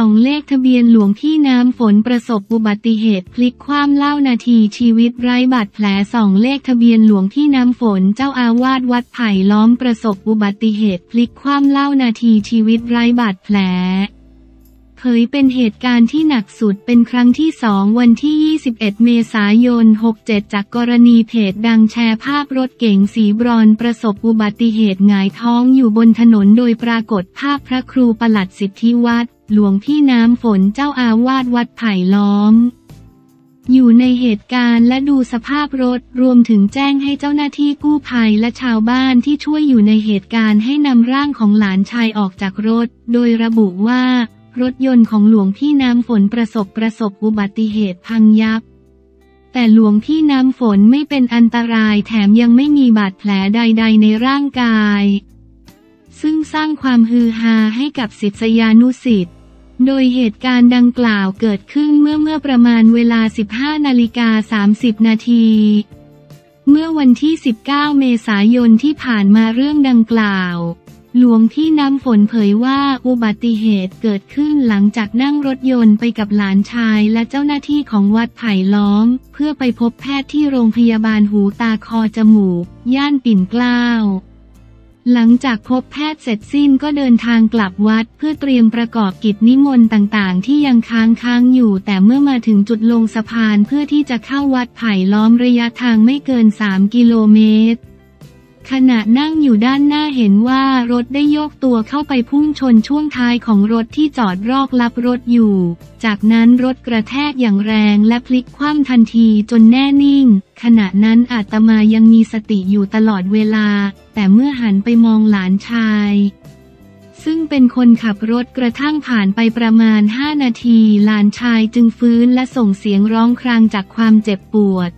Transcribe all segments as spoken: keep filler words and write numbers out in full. ส่องเลขทะเบียนหลวงพี่น้ำฝนประสบอุบัติเหตุพลิกคว่ำเล่านาทีชีวิตไร้บาดแผลส่องเลขทะเบียนหลวงพี่น้ำฝนเจ้าอาวาสวัดไผ่ล้อมประสบอุบัติเหตุพลิกคว่ำเล่านาทีชีวิตไร้บาดแผลเผยเป็นเหตุการณ์ที่หนักสุดเป็นครั้งที่สองวันที่ยี่สิบเอ็ดเมษายนหกเจ็ดจากกรณีเพจดังแชร์ภาพรถเก๋งสีบรอนซ์ประสบอุบัติเหตุหงายท้องอยู่บนถนนโดยปรากฏภาพพระครูปลัดสิทธิวัฒน์หลวงพี่น้ำฝนเจ้าอาวาสวัดไผ่ล้อมอยู่ในเหตุการณ์และดูสภาพรถรวมถึงแจ้งให้เจ้าหน้าที่กู้ภัยและชาวบ้านที่ช่วยอยู่ในเหตุการณ์ให้นำร่างของหลานชายออกจากรถโดยระบุว่ารถยนต์ของหลวงพี่น้ำฝนประสบประสบอุบัติเหตุพังยับแต่หลวงพี่น้ำฝนไม่เป็นอันตรายแถมยังไม่มีบาดแผลใดๆในร่างกายซึ่งสร้างความฮือฮาให้กับศิษยานุศิษย์โดยเหตุการณ์ดังกล่าวเกิดขึ้นเมื่อเมื่อประมาณเวลา สิบห้านาฬิกาสามสิบนาทีเมื่อวันที่สิบเก้าเมษายนที่ผ่านมาเรื่องดังกล่าวหลวงพี่น้ำฝนเผยว่าอุบัติเหตุเกิดขึ้นหลังจากนั่งรถยนต์ไปกับหลานชายและเจ้าหน้าที่ของวัดไผ่ล้อมเพื่อไปพบแพทย์ที่โรงพยาบาลหูตาคอจมูกย่านปิ่นเกล้าหลังจากพบแพทย์เสร็จสิ้นก็เดินทางกลับวัดเพื่อเตรียมประกอบกิจนิมนต์ต่างๆที่ยังค้างค้างอยู่แต่เมื่อมาถึงจุดลงสะพานเพื่อที่จะเข้าวัดไผ่ล้อมระยะทางไม่เกินสามกิโลเมตรขณะนั่งอยู่ด้านหน้าเห็นว่ารถได้โยกตัวเข้าไปพุ่งชนช่วงท้ายของรถที่จอดรอกลับรถอยู่จากนั้นรถกระแทกอย่างแรงและพลิกคว่ำทันทีจนแน่นิ่งขณะนั้นอาตมายังมีสติอยู่ตลอดเวลาแต่เมื่อหันไปมองหลานชายซึ่งเป็นคนขับรถกระทั่งผ่านไปประมาณห้านาทีหลานชายจึงฟื้นและส่งเสียงร้องครางจากความเจ็บปวด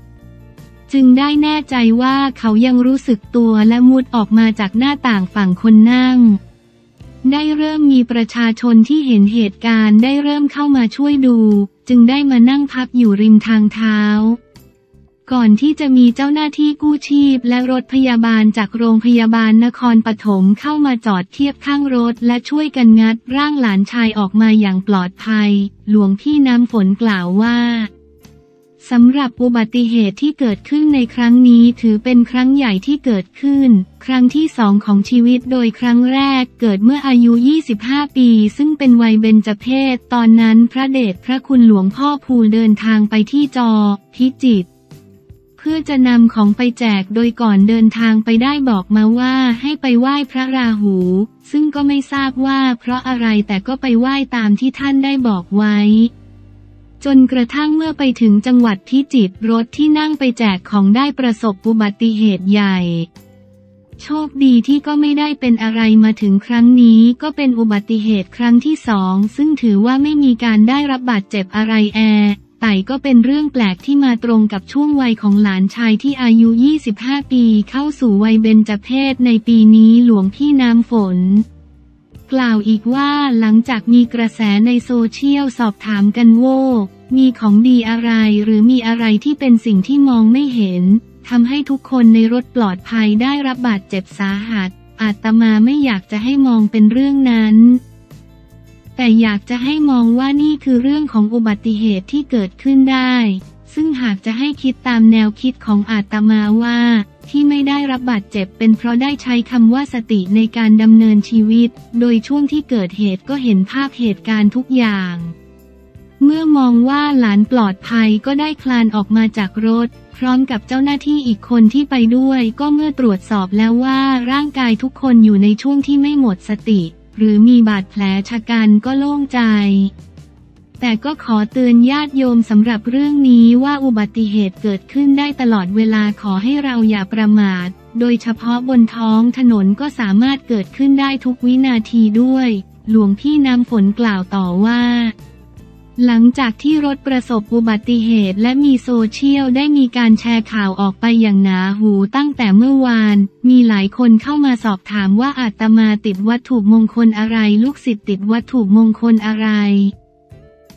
จึงได้แน่ใจว่าเขายังรู้สึกตัวและมุดออกมาจากหน้าต่างฝั่งคนนั่งได้เริ่มมีประชาชนที่เห็นเหตุการณ์ได้เริ่มเข้ามาช่วยดูจึงได้มานั่งพักอยู่ริมทางเท้าก่อนที่จะมีเจ้าหน้าที่กู้ชีพและรถพยาบาลจากโรงพยาบาลนครปฐมเข้ามาจอดเทียบข้างรถและช่วยกันงัดร่างหลานชายออกมาอย่างปลอดภัยหลวงพี่น้ำฝนกล่าวว่าสำหรับอุบัติเหตุที่เกิดขึ้นในครั้งนี้ถือเป็นครั้งใหญ่ที่เกิดขึ้นครั้งที่สองของชีวิตโดยครั้งแรกเกิดเมื่ออายุยี่สิบห้าปีซึ่งเป็นวัยเบญจเพสตอนนั้นพระเดชพระคุณหลวงพ่อภูเดินทางไปที่จอพิจิตรเพื่อจะนำของไปแจกโดยก่อนเดินทางไปได้บอกมาว่าให้ไปไหว้พระราหูซึ่งก็ไม่ทราบว่าเพราะอะไรแต่ก็ไปไหว้ตามที่ท่านได้บอกไว้จนกระทั่งเมื่อไปถึงจังหวัดพิจิตรรถที่นั่งไปแจกของได้ประสบอุบัติเหตุใหญ่โชคดีที่ก็ไม่ได้เป็นอะไรมาถึงครั้งนี้ก็เป็นอุบัติเหตุครั้งที่สองซึ่งถือว่าไม่มีการได้รับบาดเจ็บอะไรแอแต่ก็เป็นเรื่องแปลกที่มาตรงกับช่วงวัยของหลานชายที่อายุยี่สิบห้าปีเข้าสู่วัยเบญจเพสในปีนี้หลวงพี่น้ำฝนกล่าวอีกว่าหลังจากมีกระแสในโซเชียลสอบถามกันว่ามีของดีอะไรหรือมีอะไรที่เป็นสิ่งที่มองไม่เห็นทำให้ทุกคนในรถปลอดภัยได้รับบาดเจ็บสาหัสอาตมาไม่อยากจะให้มองเป็นเรื่องนั้นแต่อยากจะให้มองว่านี่คือเรื่องของอุบัติเหตุที่เกิดขึ้นได้ซึ่งหากจะให้คิดตามแนวคิดของอาตมาว่าที่ไม่ได้รับบาดเจ็บเป็นเพราะได้ใช้คำว่าสติในการดำเนินชีวิตโดยช่วงที่เกิดเหตุก็เห็นภาพเหตุการณ์ทุกอย่างเมื่อมองว่าหลานปลอดภัยก็ได้คลานออกมาจากรถพร้อมกับเจ้าหน้าที่อีกคนที่ไปด้วยก็เมื่อตรวจสอบแล้วว่าร่างกายทุกคนอยู่ในช่วงที่ไม่หมดสติหรือมีบาดแผลชะกันก็โล่งใจแต่ก็ขอเตือนญาติโยมสำหรับเรื่องนี้ว่าอุบัติเหตุเกิดขึ้นได้ตลอดเวลาขอให้เราอย่าประมาทโดยเฉพาะบนท้องถนนก็สามารถเกิดขึ้นได้ทุกวินาทีด้วยหลวงพี่น้ำฝนกล่าวต่อว่าหลังจากที่รถประสบอุบัติเหตุและมีโซเชียลได้มีการแชร์ข่าวออกไปอย่างหนาหูตั้งแต่เมื่อวานมีหลายคนเข้ามาสอบถามว่าอาตมาติดวัตถุมงคลอะไรลูกศิษย์ติดวัตถุมงคลอะไร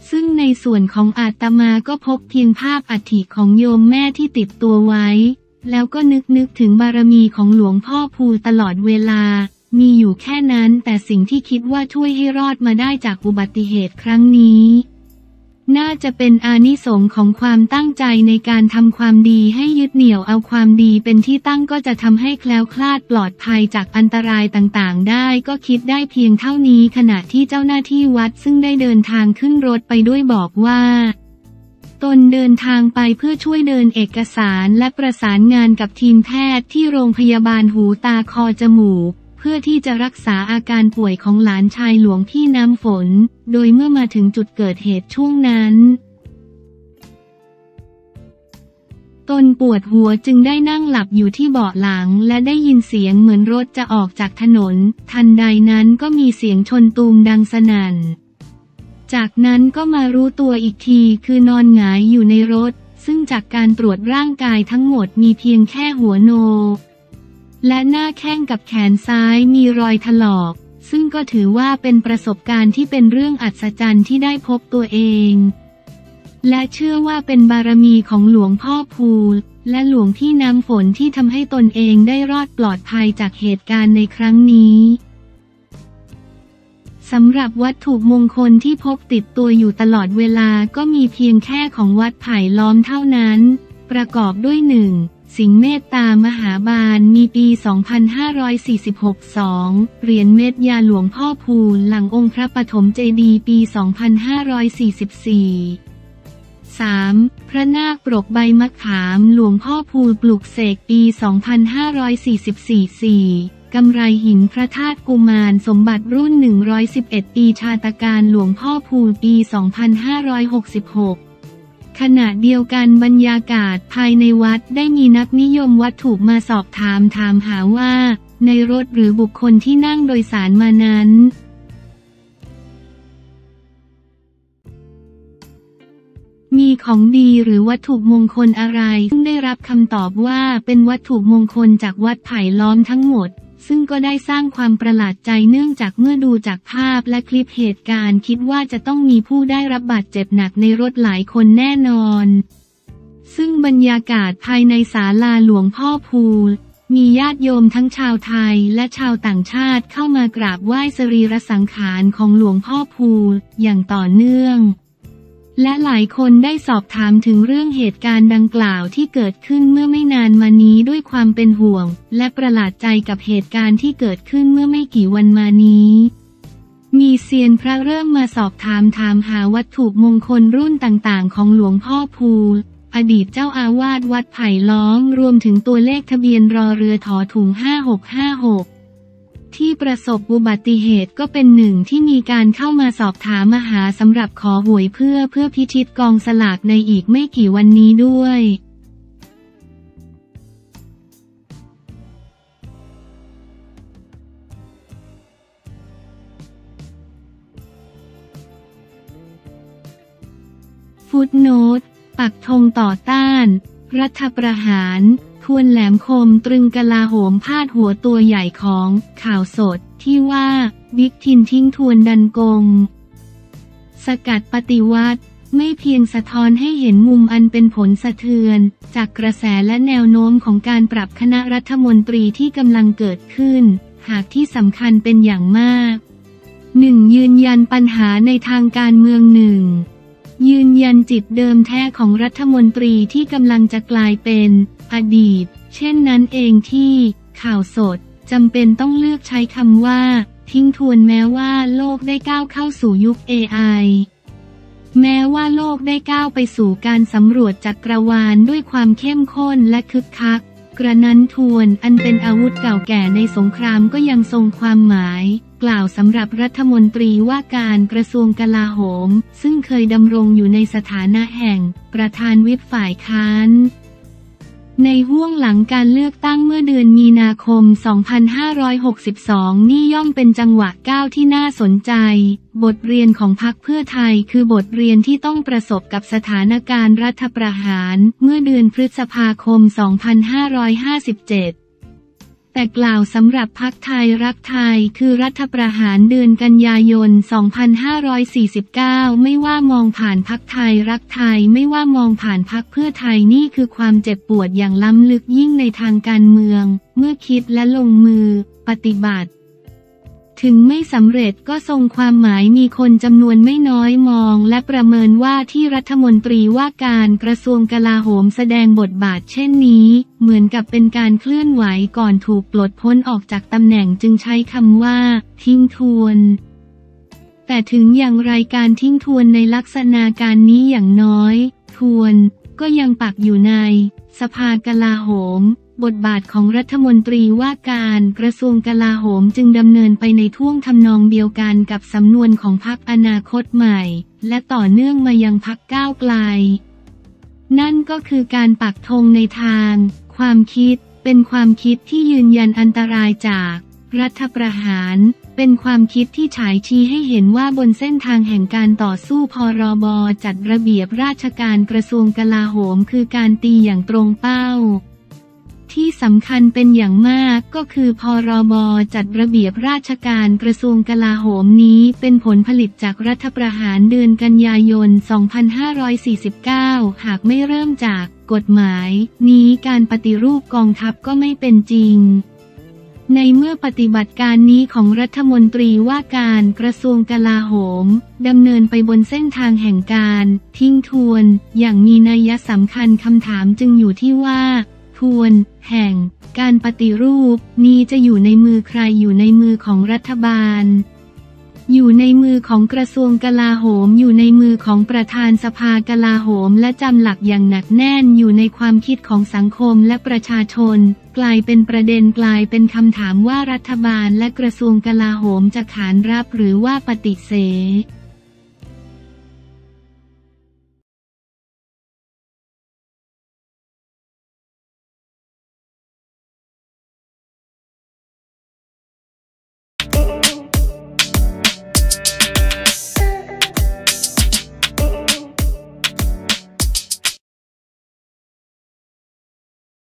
ซึ่งในส่วนของอาตมาก็พบเพียงภาพอัฐิของโยมแม่ที่ติดตัวไว้แล้วก็นึกนึกถึงบารมีของหลวงพ่อภูตลอดเวลา มีอยู่แค่นั้นแต่สิ่งที่คิดว่าช่วยให้รอดมาได้จากอุบัติเหตุครั้งนี้น่าจะเป็นอานิสงส์ของความตั้งใจในการทำความดีให้ยึดเหนี่ยวเอาความดีเป็นที่ตั้งก็จะทำให้แคล้วคลาดปลอดภัยจากอันตรายต่างๆได้ก็คิดได้เพียงเท่านี้ขณะที่เจ้าหน้าที่วัดซึ่งได้เดินทางขึ้นรถไปด้วยบอกว่าตนเดินทางไปเพื่อช่วยเดินเอกสารและประสานงานกับทีมแพทย์ที่โรงพยาบาลหูตาคอจมูกเพื่อที่จะรักษาอาการป่วยของหลานชายหลวงพี่น้ำฝนโดยเมื่อมาถึงจุดเกิดเหตุช่วงนั้นตนปวดหัวจึงได้นั่งหลับอยู่ที่เบาะหลังและได้ยินเสียงเหมือนรถจะออกจากถนนทันใดนั้นก็มีเสียงชนตูมดังสนั่นจากนั้นก็มารู้ตัวอีกทีคือนอนหงายอยู่ในรถซึ่งจากการตรวจร่างกายทั้งหมดมีเพียงแค่หัวโนและหน้าแข้งกับแขนซ้ายมีรอยถลอกซึ่งก็ถือว่าเป็นประสบการณ์ที่เป็นเรื่องอัศจรรย์ที่ได้พบตัวเองและเชื่อว่าเป็นบารมีของหลวงพ่อภูและหลวงพี่น้ำฝนที่ทำให้ตนเองได้รอดปลอดภัยจากเหตุการณ์ในครั้งนี้สำหรับวัตถุมงคลที่พกติดตัวอยู่ตลอดเวลาก็มีเพียงแค่ของวัดไผ่ล้อมเท่านั้นประกอบด้วยหนึ่งสิงห์เมตตามหาบาลมีปี สองพันห้าร้อยสี่สิบหก สอง เหรียญเม็ดยาหลวงพ่อภูลหลังองค์พระปฐมเจดีย์ปี สองพันห้าร้อยสี่สิบสี่ สาม พระนาคปรกใบมะขามหลวงพ่อภูลปลูกเสกปี สองพันห้าร้อยสี่สิบสี่ สี่ กำไรหินพระธาตุกุมารสมบัติรุ่น หนึ่งร้อยสิบเอ็ด ปีชาตการหลวงพ่อภูลปี สองพันห้าร้อยหกสิบหกขณะเดียวกันบรรยากาศภายในวัดได้มีนักนิยมวัตถุมาสอบถามถามหาว่าในรถหรือบุคคลที่นั่งโดยสารมานั้นมีของดีหรือวัตถุมงคลอะไรซึ่งได้รับคำตอบว่าเป็นวัตถุมงคลจากวัดไผ่ล้อมทั้งหมดซึ่งก็ได้สร้างความประหลาดใจเนื่องจากเมื่อดูจากภาพและคลิปเหตุการณ์คิดว่าจะต้องมีผู้ได้รับบาดเจ็บหนักในรถหลายคนแน่นอนซึ่งบรรยากาศภายในศาลาหลวงพ่อภูลมีญาติโยมทั้งชาวไทยและชาวต่างชาติเข้ามากราบไหว้สรีระสังขารของหลวงพ่อภูลอย่างต่อเนื่องและหลายคนได้สอบถามถึงเรื่องเหตุการณ์ดังกล่าวที่เกิดขึ้นเมื่อไม่นานมานี้ด้วยความเป็นห่วงและประหลาดใจกับเหตุการณ์ที่เกิดขึ้นเมื่อไม่กี่วันมานี้มีเซียนพระเริ่มมาสอบถามถามหาวัตถุมงคลรุ่นต่างๆของหลวงพ่อภูลอดีตเจ้าอาวาสวัดไผ่ล้อมรวมถึงตัวเลขทะเบียนรอเรือถอถุงห้าหกห้าหกที่ประสบอุบัติเหตุก็เป็นหนึ่งที่มีการเข้ามาสอบถามมาหาสำหรับขอหวยเพื่อเพื่อพิชิตกองสลากในอีกไม่กี่วันนี้ด้วยฟุตโนตปักธงต่อต้านรัฐประหารทวนแหลมคมตรึงกลาโหมพาดหัวตัวใหญ่ของข่าวสดที่ว่าบิ๊กทินทิ้งทวนดันกงสกัดปฏิวัติไม่เพียงสะท้อนให้เห็นมุมอันเป็นผลสะเทือนจากกระแสและแนวโน้มของการปรับคณะรัฐมนตรีที่กำลังเกิดขึ้นหากที่สำคัญเป็นอย่างมากหนึ่งยืนยันปัญหาในทางการเมืองหนึ่งยืนยันจิตเดิมแท้ของรัฐมนตรีที่กำลังจะกลายเป็นอดีตเช่นนั้นเองที่ข่าวสดจำเป็นต้องเลือกใช้คำว่าทิ้งทวนแม้ว่าโลกได้ก้าวเข้าสู่ยุค เอ ไอ แม้ว่าโลกได้ก้าวไปสู่การสำรวจจักรวาลด้วยความเข้มข้นและคึกคักกระนั้นทวนอันเป็นอาวุธเก่าแก่ในสงครามก็ยังทรงความหมายกล่าวสำหรับรัฐมนตรีว่าการกระทรวงกลาโหมซึ่งเคยดำรงอยู่ในสถานะแห่งประธานวิปฝ่ายค้านในห้วงหลังการเลือกตั้งเมื่อเดือนมีนาคม สองพันห้าร้อยหกสิบสอง นี่ย่อมเป็นจังหวะก้าวที่น่าสนใจบทเรียนของพรรคเพื่อไทยคือบทเรียนที่ต้องประสบกับสถานการณ์รัฐประหารเมื่อเดือนพฤษภาคม สองพันห้าร้อยห้าสิบเจ็ดแต่กล่าวสำหรับพรรคไทยรักไทยคือรัฐประหารเดือนกันยายน สองพันห้าร้อยสี่สิบเก้า ไม่ว่ามองผ่านพรรคไทยรักไทยไม่ว่ามองผ่านพรรคเพื่อไทยนี่คือความเจ็บปวดอย่างล้ำลึกยิ่งในทางการเมืองเมื่อคิดและลงมือปฏิบัติ ถึงไม่สำเร็จก็ทรงความหมายมีคนจำนวนไม่น้อยมองและประเมินว่าที่รัฐมนตรีว่าการกระทรวงกลาโหมแสดงบทบาทเช่นนี้เหมือนกับเป็นการเคลื่อนไหวก่อนถูกปลดพ้นออกจากตำแหน่งจึงใช้คำว่าทิ้งทวนแต่ถึงอย่างไรการทิ้งทวนในลักษณะการนี้อย่างน้อยทวนก็ยังปักอยู่ในสภากลาโหมบทบาทของรัฐมนตรีว่าการกระทรวงกลาโหมจึงดำเนินไปในท่วงทำนองเดียวกันกับสำนวนของพรรคอนาคตใหม่และต่อเนื่องมายังพรรคก้าวไกลนั่นก็คือการปักธงในทางความคิดเป็นความคิดที่ยืนยันอันตรายจากรัฐประหารเป็นความคิดที่ฉายชี้ให้เห็นว่าบนเส้นทางแห่งการต่อสู้พรบ.จัดระเบียบราชการกระทรวงกลาโหมคือการตีอย่างตรงเป้าที่สำคัญเป็นอย่างมากก็คือพรบ.จัดระเบียบราชการกระทรวงกลาโหมนี้เป็นผลผลิตจากรัฐประหารเดือนกันยายน สองพันห้าร้อยสี่สิบเก้า หากไม่เริ่มจากกฎหมายนี้การปฏิรูปกองทัพก็ไม่เป็นจริงในเมื่อปฏิบัติการนี้ของรัฐมนตรีว่าการกระทรวงกลาโหมดำเนินไปบนเส้นทางแห่งการทิ้งทวนอย่างมีนัยสำคัญคำถามจึงอยู่ที่ว่าทวนแห่งการปฏิรูปนี้จะอยู่ในมือใครอยู่ในมือของรัฐบาลอยู่ในมือของกระทรวงกลาโหมอยู่ในมือของประธานสภากลาโหมและจำหลักอย่างหนักแน่นอยู่ในความคิดของสังคมและประชาชนกลายเป็นประเด็นกลายเป็นคำถามว่ารัฐบาลและกระทรวงกลาโหมจะขานรับหรือว่าปฏิเสธ